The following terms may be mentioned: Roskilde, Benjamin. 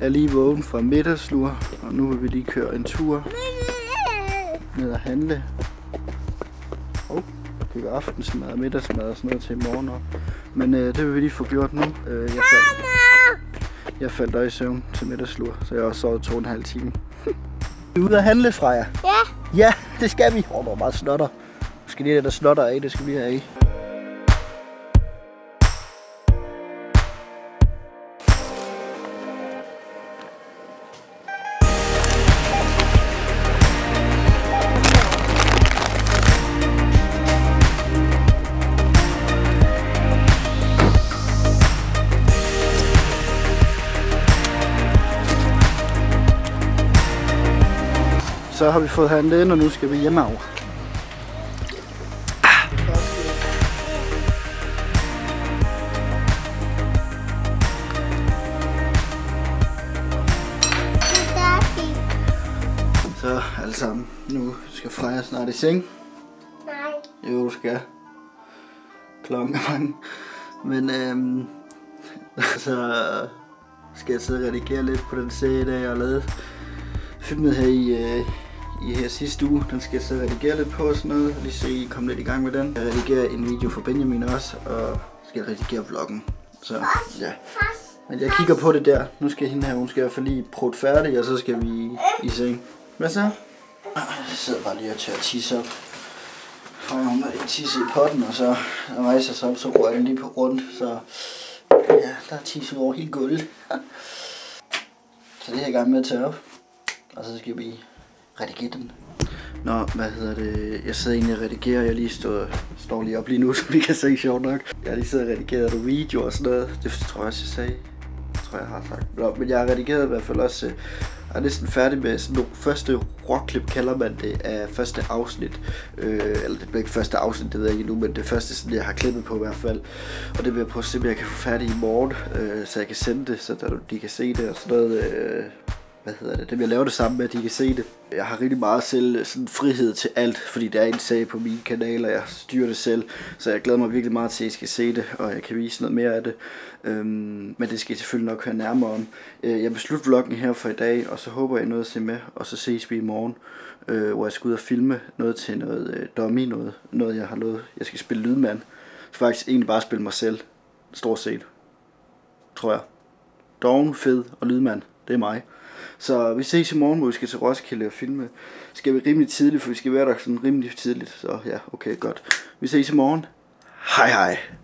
er lige vågen fra middagslur, og nu vil vi lige køre en tur ned og handle. Køber aftensmad og middagsmad og sådan noget til i morgen op. Men det vil vi lige få gjort nu. Jeg faldt i søvn til middagslur, så jeg har også sovet 2,5 timer. Vi er ude at handle, Freja. Ja. Ja, det skal vi. Åh, hvor meget snotter. Måske lige det, der snotter af, det skal vi have i. Så har vi fået handlet ind, og nu skal vi hjem over. Så alle sammen, nu skal Freja snart i seng. Nej. Jo, du skal. Klokken er mange. Men så skal jeg sidde og redigere lidt på den serie, der jeg har lavet. Filmet her i her sidste uge, den skal jeg så redigere lidt på og sådan noget, lige se I komme lidt i gang med den. Jeg redigerer en video for Benjamin også, og skal redigere vloggen, så ja. Men jeg kigger på det der, nu skal hende her, hun skal i hvert fald lige prøve færdig, og så skal vi i seng. Hvad så? Jeg sidder bare lige og tør tisse op. For hun har lige tisset i potten, og så rejser sig op, så rører den lige på rundt, så ja, der er tisset over helt gulvet. Så det er jeg i gang med at tørre op, og så skal vi redigere den. Nå, hvad hedder det? Jeg sidder egentlig og redigerer. Jeg lige står lige op lige nu, så vi kan se sjovt nok. Jeg lige sidder og redigerer nogle videoer og sådan noget. Det tror jeg også, jeg sagde. Det tror jeg, har sagt. Nå, men jeg har redigeret i hvert fald også. Jeg er næsten færdig med sådan nogle første råklip, kalder man det, af første afsnit. Eller det bliver ikke første afsnit, det ved jeg ikke endnu, men det første, som jeg har klippet på i hvert fald. Og det vil jeg prøve at se, om jeg kan få færdig i morgen, så jeg kan sende det, så de kan se det og sådan noget. Hvad hedder det? Dem jeg laver det sammen med, de kan se det. Jeg har rigtig meget selv sådan frihed til alt, fordi der er en sag på mine kanaler, og jeg styrer det selv. Så jeg glæder mig virkelig meget til, at I skal se det, og jeg kan vise noget mere af det. Men det skal I selvfølgelig nok høre nærmere om. Jeg beslutter vloggen her for i dag, og så håber jeg noget at se med, og så ses vi i morgen, hvor jeg skal ud og filme noget til noget dummy, noget jeg har lovet. Jeg skal spille lydmand. Så faktisk egentlig bare spille mig selv, stort set. Tror jeg. Doven, fed og lydmand, det er mig. Så vi ses i morgen, hvor vi skal til Roskilde og filme. Skal vi rimelig tidligt, for vi skal være der sådan rimelig tidligt. Så ja, okay, godt. Vi ses i morgen. Hej hej.